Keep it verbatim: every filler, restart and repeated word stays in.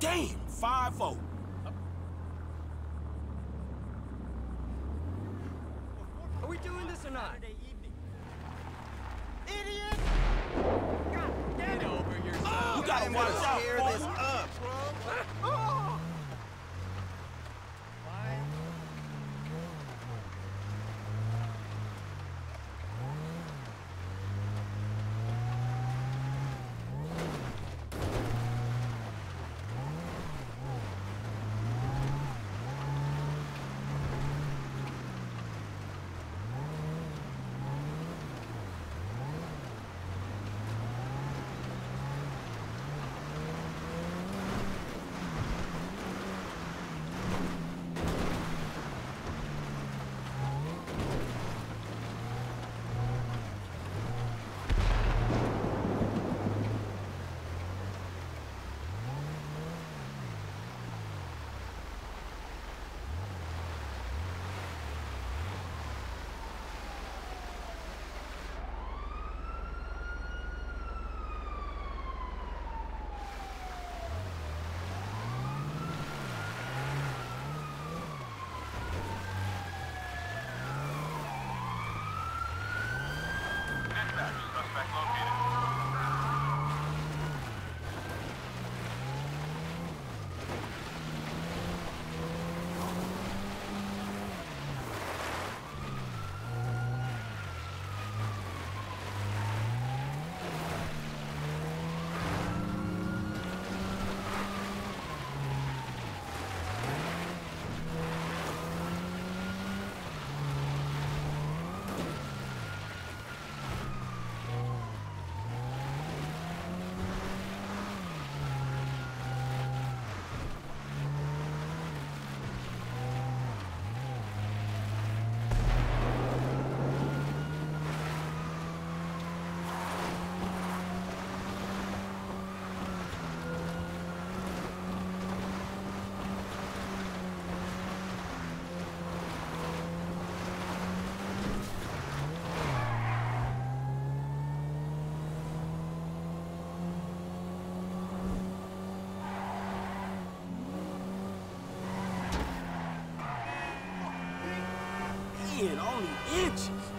Damn, five oh. Are we doing this or not? Idiot! God damn it! Get over yourself. Oh, you gotta watch out. Tear this up. Oh. Only inches.